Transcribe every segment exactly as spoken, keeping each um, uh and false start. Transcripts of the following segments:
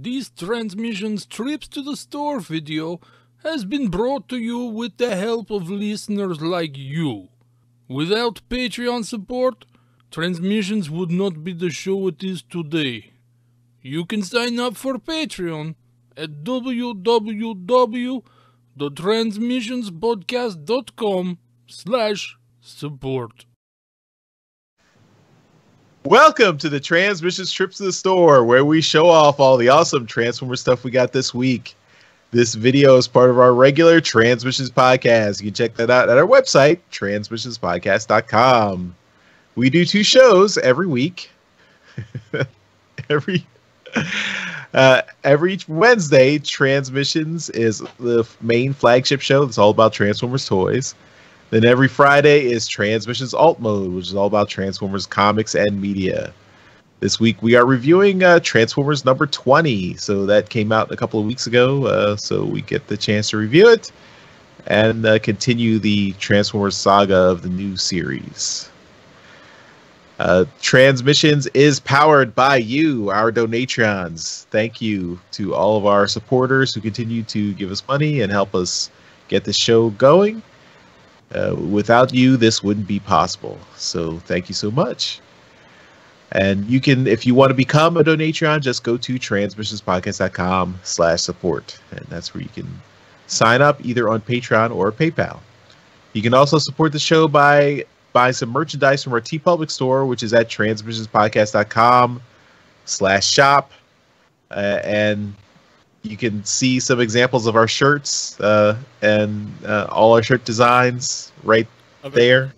This Transmissions Trips to the Store video has been brought to you with the help of listeners like you. Without Patreon support, Transmissions would not be the show it is today. You can sign up for Patreon at w w w dot transmissions podcast dot com slash support. Welcome to the Transmissions Trips to the Store, where we show off all the awesome Transformer stuff we got this week. This video is part of our regular Transmissions podcast. You can check that out at our website, transmissions podcast dot com. We do two shows every week. every uh, every Wednesday, Transmissions is the main flagship show that's all about Transformers toys. Then every Friday is Transmissions Alt Mode, which is all about Transformers comics and media. This week we are reviewing uh, Transformers number twenty, so that came out a couple of weeks ago, uh, so we get the chance to review it and uh, continue the Transformers saga of the new series. Uh, Transmissions is powered by you, our Donatrons. Thank you to all of our supporters who continue to give us money and help us get the show going. Uh, without you, this wouldn't be possible. So thank you so much. And you can, if you want to become a Donatron, just go to transmissions podcast dot com slash support. And that's where you can sign up either on Patreon or PayPal. You can also support the show by buying some merchandise from our TeePublic store, which is at transmissions podcast dot com slash shop. Uh, and you can see some examples of our shirts uh, and uh, all our shirt designs right okay. there.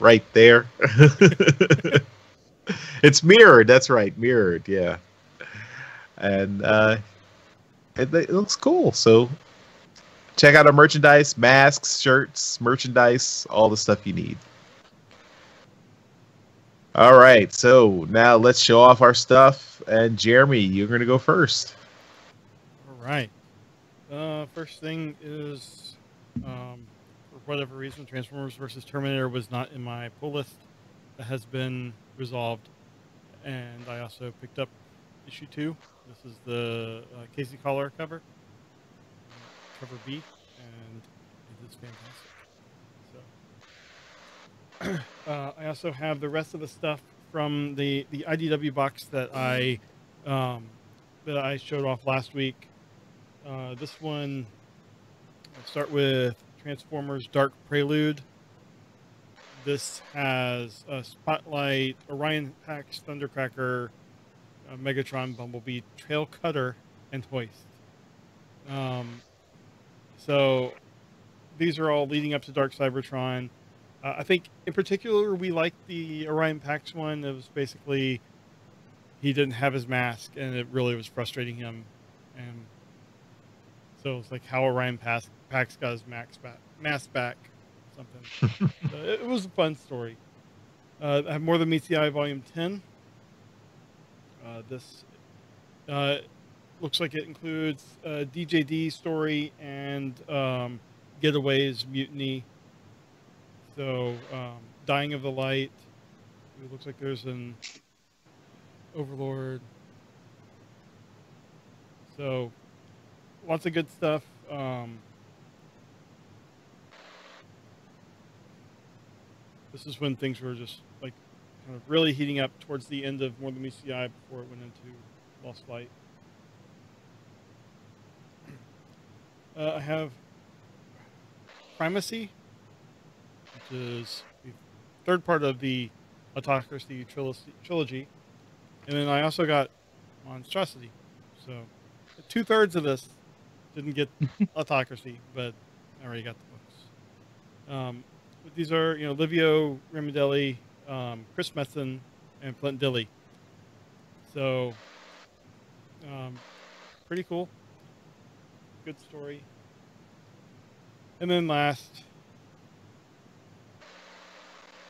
Right there. It's mirrored. That's right. Mirrored. Yeah. And uh, it, it looks cool. So check out our merchandise, masks, shirts, merchandise, all the stuff you need. All right. So now let's show off our stuff. And Jeremy, you're going to go first. Right. Uh, first thing is, um, for whatever reason, Transformers versus Terminator was not in my pull list. That has been resolved. And I also picked up issue two. This is the uh, Casey Collar cover, cover B, and it's fantastic. So, uh, I also have the rest of the stuff from the the I D W box that I um, that I showed off last week. Uh, this one, I'll start with Transformers Dark Prelude. This has uh, Spotlight, Orion Pax, Thundercracker, uh, Megatron, Bumblebee, Trail Cutter, and Hoist. Um, so these are all leading up to Dark Cybertron. Uh, I think in particular we like the Orion Pax one. It was basically he didn't have his mask, and it really was frustrating him. And so it's like how Orion Pax, Pax got his max back, mask back, something. So it was a fun story. Uh, I have More Than Meets the Eye, Volume ten. Uh, this uh, looks like it includes uh, D J D story and um, Getaway's Mutiny. So um, Dying of the Light. It looks like there's an Overlord. So lots of good stuff. Um, this is when things were just like kind of really heating up towards the end of More Than Meets the Eye before it went into Lost Light. Uh, I have Primacy, which is the third part of the Autocracy trilogy. And then I also got Monstrosity. So two thirds of this. Didn't get Autocracy, but I already got the books. Um, but these are, you know, Livio Rimadelli, um, Chris Metzen, and Flint Dille. So, um, pretty cool. Good story. And then last,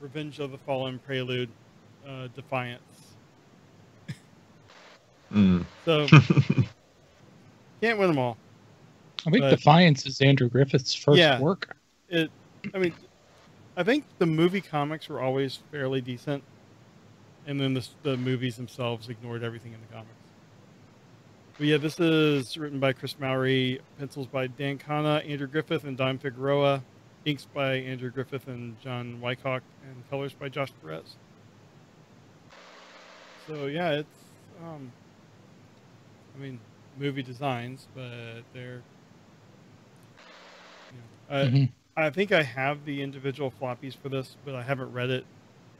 Revenge of the Fallen Prelude, uh, Defiance. Mm. So, can't win them all. I think but, Defiance is Andrew Griffith's first yeah, work. It, I mean, I think the movie comics were always fairly decent, and then the, the movies themselves ignored everything in the comics. But yeah, this is written by Chris Mowry, pencils by Dan Kana, Andrew Griffith, and Don Figueroa, inks by Andrew Griffith and John Wycock, and colors by Josh Perez. So yeah, it's, um, I mean, movie designs, but they're, you know, uh, mm-hmm. I think I have the individual floppies for this, but I haven't read it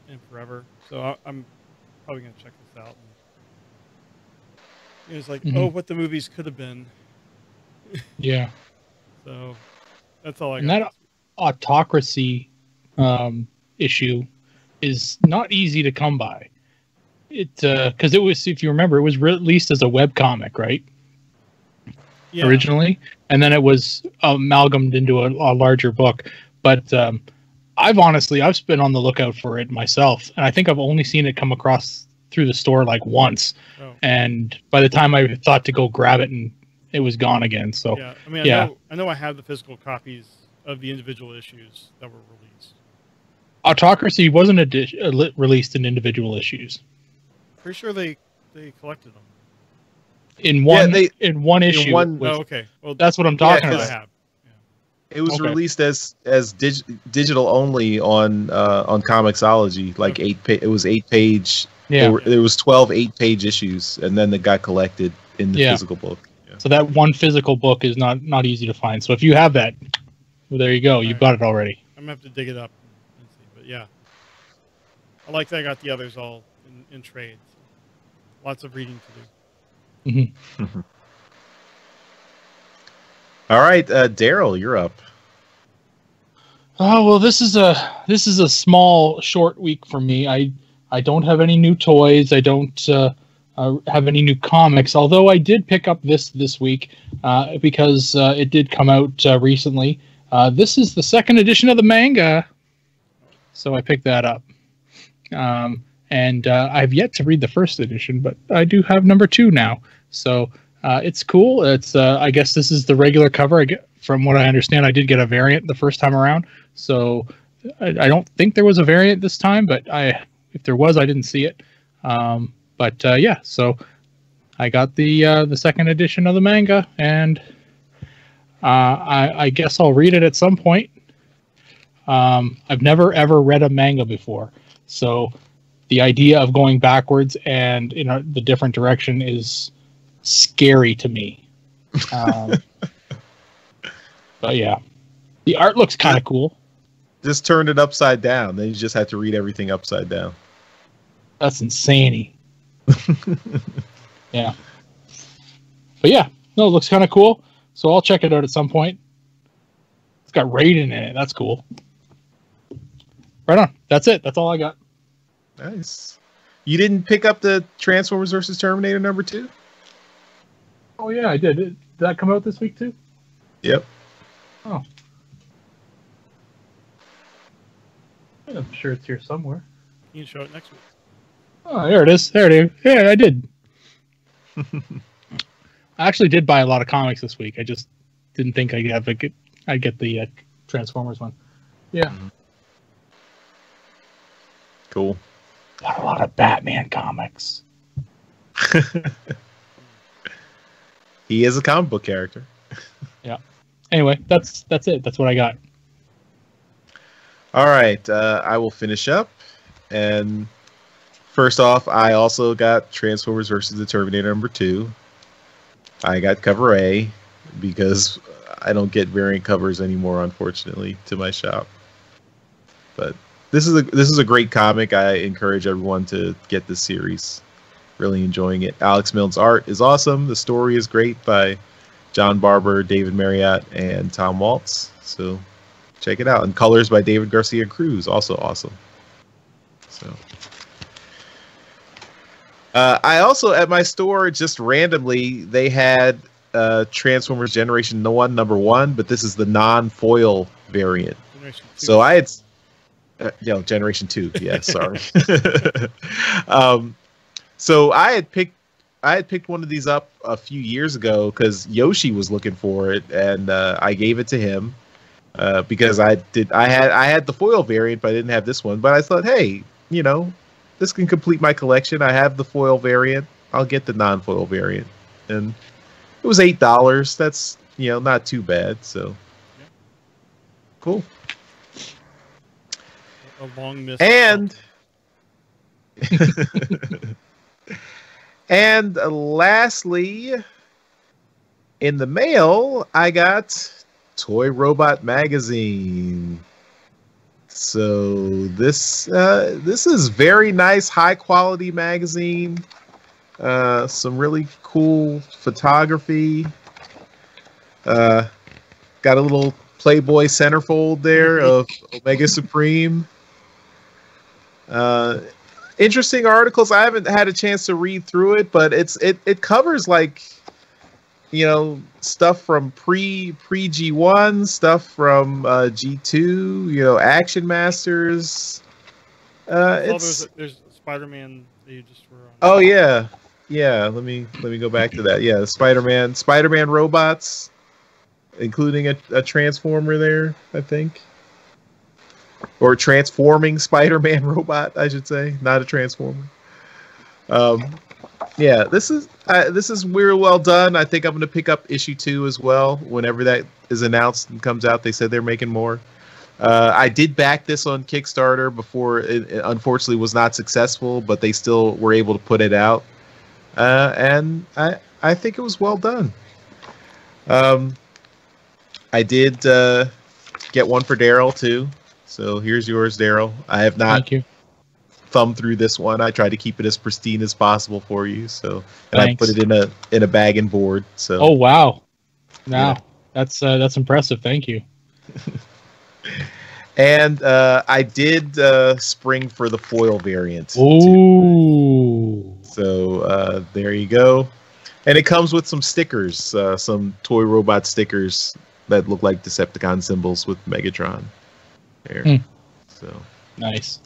in forever. So I, I'm probably going to check this out. It was like, mm-hmm. oh, what the movies could have been. Yeah. So that's all I got. And that autocracy um, issue is not easy to come by. It because uh, it was, if you remember, it was released as a webcomic, right? Yeah. Originally. And then it was amalgamated into a, a larger book. But um, I've honestly, I've been on the lookout for it myself. And I think I've only seen it come across through the store like once. Oh. And by the time I thought to go grab it, and it was gone again. So yeah, I mean, I, yeah. know, I know I have the physical copies of the individual issues that were released. Autocracy wasn't a dish, uh, released in individual issues. Pretty sure they they collected them. In one, yeah, they, in one issue. In one, which, oh, okay. Well, that's what I'm talking yeah, about. Yeah. It was okay. released as as dig, digital only on uh, on Comixology. Like okay. eight, pa it was eight page. Yeah, there, were, there was twelve eight page issues, and then they got collected in the yeah. physical book. Yeah. So that one physical book is not not easy to find. So if you have that, well, there you go. All You've right. got it already. I'm gonna have to dig it up and see. But yeah, I like that I got the others all in, in trades. Lots of reading to do. Mm-hmm. Mm-hmm. All right, uh, Daryl, you're up. Oh well, this is a this is a small, short week for me. I I don't have any new toys. I don't uh, uh, have any new comics. Although I did pick up this this week uh, because uh, it did come out uh, recently. Uh, this is the second edition of the manga, so I picked that up. Um, And uh, I've yet to read the first edition, but I do have number two now. So uh, it's cool. It's uh, I guess this is the regular cover. I get, from what I understand, I did get a variant the first time around. So I, I don't think there was a variant this time, but I, if there was, I didn't see it. Um, but uh, yeah, so I got the uh, the second edition of the manga, and uh, I, I guess I'll read it at some point. Um, I've never ever read a manga before, so. The idea of going backwards and in a, the different direction is scary to me. Um, but yeah, the art looks kind of cool. Just turned it upside down. Then you just have to read everything upside down. That's insane-y. Yeah. But yeah, no, it looks kind of cool. So I'll check it out at some point. It's got Raiden in it. That's cool. Right on. That's it. That's all I got. Nice. You didn't pick up the Transformers versus Terminator number two? Oh, yeah, I did. Did that come out this week, too? Yep. Oh. I'm sure it's here somewhere. You can show it next week. Oh, there it is. There it is. Yeah, I did. I actually did buy a lot of comics this week. I just didn't think I'd, have a good, I'd get the uh, Transformers one. Yeah. Mm-hmm. Cool. Got a lot of Batman comics. He is a comic book character. Yeah. Anyway, that's that's it. That's what I got. All right. Uh, I will finish up. And first off, I also got Transformers versus the Terminator number two. I got cover A because I don't get variant covers anymore, unfortunately, to my shop. But this is a this is a great comic. I encourage everyone to get this series. Really enjoying it. Alex Milne's art is awesome. The story is great by John Barber, David Marriott, and Tom Waltz. So check it out. And colors by David Garcia Cruz, also awesome. So uh, I also at my store just randomly they had uh, Transformers Generation One Number One, but this is the non-foil variant. So I had. Uh, no, Generation Two. Yeah, sorry. um, so I had picked, I had picked one of these up a few years ago because Yoshi was looking for it, and uh, I gave it to him uh, because I did. I had, I had the foil variant, but I didn't have this one. But I thought, hey, you know, this can complete my collection. I have the foil variant. I'll get the non-foil variant. and it was eight dollars. That's, you know, not too bad. So yeah. Cool. A long miss. And and lastly, in the mail, I got Toy Robot Magazine. So this uh, this is very nice, high quality magazine. Uh, some really cool photography. Uh, got a little Playboy centerfold there of Omega Supreme. Uh, interesting articles. I haven't had a chance to read through it, but it's it it covers, like, you know, stuff from pre pre G one, stuff from uh, G two, you know, Action Masters. Uh, it's, well, there's, there's Spider-Man that you just were on. Oh yeah, yeah. Let me let me go back to that. Yeah, Spider-Man, Spider-Man robots, including a, a Transformer there, I think, or transforming Spider-Man robot, I should say, not a Transformer. Um. Yeah, this is uh, this is we're well done. I think I'm going to pick up issue two as well. Whenever that is announced and comes out, they said they're making more. Uh, I did back this on Kickstarter before it, it unfortunately was not successful, but they still were able to put it out. Uh, and I I think it was well done. Um, I did uh, get one for Daryl too. So here's yours, Daryl. I have not. Thank you. Thumb through this one. I try to keep it as pristine as possible for you. So, and Thanks. I put it in a in a bag and board. So. Oh wow! Wow, yeah. that's uh, that's impressive. Thank you. And uh, I did uh, spring for the foil variant. Ooh! Too. So uh, there you go. And it comes with some stickers, uh, some Toy Robot stickers that look like Decepticon symbols with Megatron. There. Mm. So nice.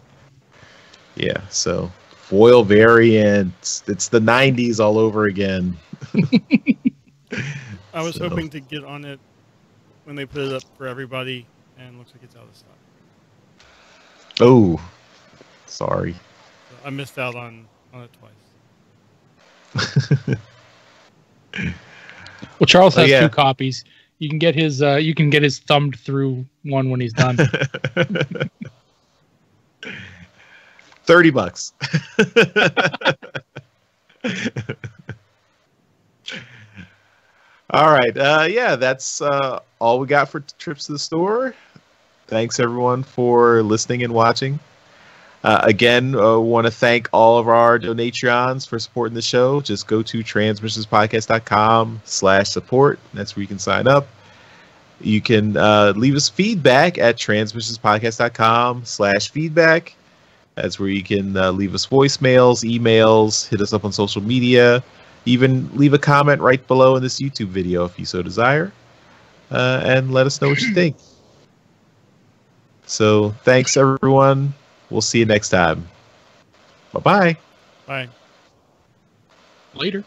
Yeah, so foil variant. It's the nineties all over again. I was so. hoping to get on it when they put it up for everybody, and it looks like it's out of stock. Oh, sorry. So I missed out on, on it twice. Well, Charles has oh, yeah. two copies. You can get his. Uh, you can get his thumbed through one when he's done. Thirty bucks. All right, uh, yeah, that's uh, all we got for trips to the store. Thanks everyone for listening and watching. Uh, again, uh, want to thank all of our donations for supporting the show. Just go to transmissions podcast dot com slash support. That's where you can sign up. You can uh, leave us feedback at transmissions podcast dot com slash feedback. That's where you can uh, leave us voicemails, emails, hit us up on social media, even leave a comment right below in this YouTube video if you so desire, uh, and let us know what you think. So thanks, everyone. We'll see you next time. Bye-bye. Bye. Later.